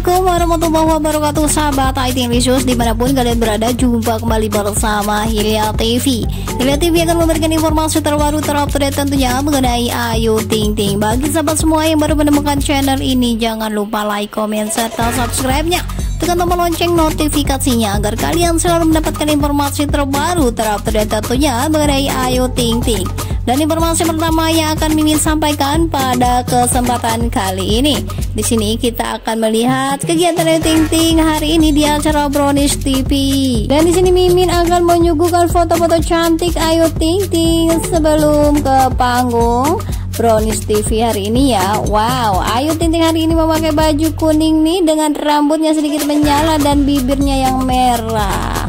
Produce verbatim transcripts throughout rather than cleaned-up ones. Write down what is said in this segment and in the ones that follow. Assalamualaikum warahmatullahi wabarakatuh, sahabat Ayu Ting Ting dimanapun kalian berada. Jumpa kembali bersama Hilya T V. Hilya T V akan memberikan informasi terbaru, terupdate tentunya mengenai Ayu Ting Ting. Bagi sahabat semua yang baru menemukan channel ini, jangan lupa like, comment, serta subscribe-nya. Tekan tombol lonceng notifikasinya agar kalian selalu mendapatkan informasi terbaru, terupdate tentunya mengenai Ayu Ting Ting. Dan informasi pertama yang akan Mimin sampaikan pada kesempatan kali ini, di sini kita akan melihat kegiatan Ayu Ting Ting hari ini di acara Brownis T V. Dan di sini Mimin akan menyuguhkan foto-foto cantik Ayu Ting Ting sebelum ke panggung Brownis T V hari ini ya. Wow, Ayu Ting Ting hari ini memakai baju kuning nih dengan rambutnya sedikit menyala dan bibirnya yang merah.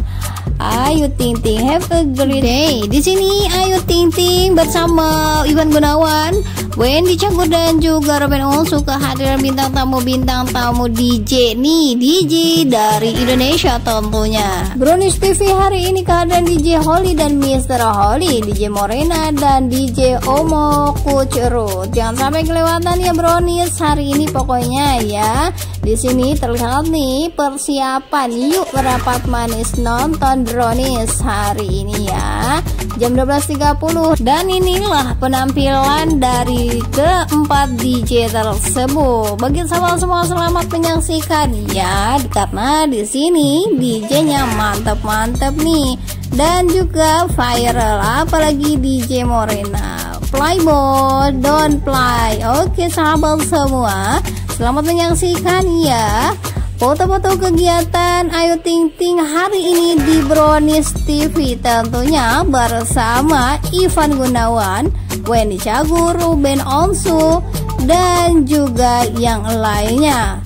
Ayu Ting Ting have a great day. Di sini Ayu Ting Ting bersama Ivan Gunawan, Wendy Cagur dan juga Ruben Onsu kehadiran bintang tamu bintang tamu D J nih, D J dari Indonesia tentunya. Brownies T V hari ini kehadiran D J Holy dan Mr Holy, D J Morena dan D J Omo Kucrut. Jangan sampai kelewatan ya Brownies hari ini pokoknya ya. Di sini terlihat nih persiapan, yuk merapat manis nonton Brownies hari ini ya. Jam dua belas tiga puluh dan inilah penampilan dari keempat D J tersebut. Bagi sahabat semua selamat menyaksikan ya, karena di sini D J-nya mantep-mantep nih dan juga viral, apalagi D J Morena. Play boy, don't play. Oke sahabat semua, selamat menyaksikan ya foto-foto kegiatan Ayu Ting Ting hari ini di Brownies T V tentunya bersama Ivan Gunawan, Wendy Cagur, Ruben Onsu dan juga yang lainnya.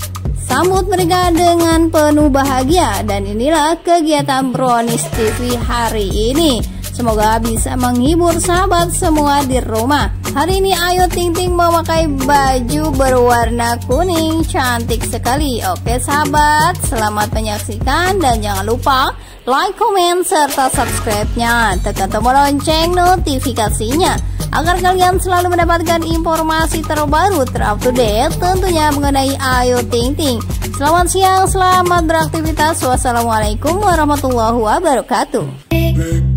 Sambut mereka dengan penuh bahagia dan inilah kegiatan Brownies T V hari ini. Semoga bisa menghibur sahabat semua di rumah. Hari ini Ayu Ting Ting memakai baju berwarna kuning, cantik sekali. Oke sahabat, selamat menyaksikan dan jangan lupa like, comment, serta subscribe-nya. Tekan tombol lonceng notifikasinya agar kalian selalu mendapatkan informasi terbaru, terupdate tentunya mengenai Ayu Ting Ting. Selamat siang, selamat beraktivitas. Wassalamualaikum warahmatullahi wabarakatuh.